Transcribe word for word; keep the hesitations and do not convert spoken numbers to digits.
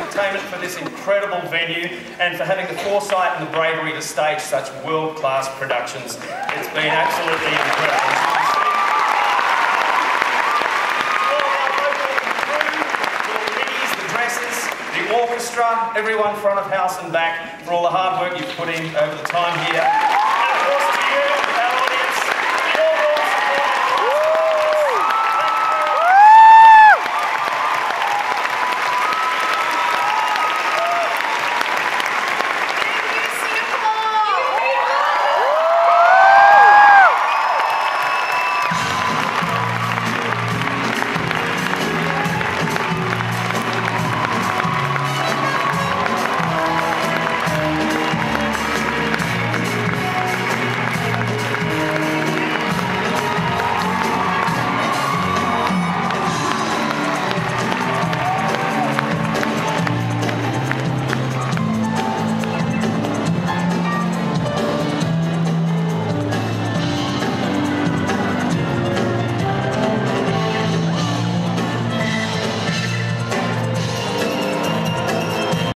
entertainment for this incredible venue and for having the foresight and the bravery to stage such world-class productions. It's been absolutely incredible. Orchestra, everyone front of house and back, for all the hard work you've put in over the time here.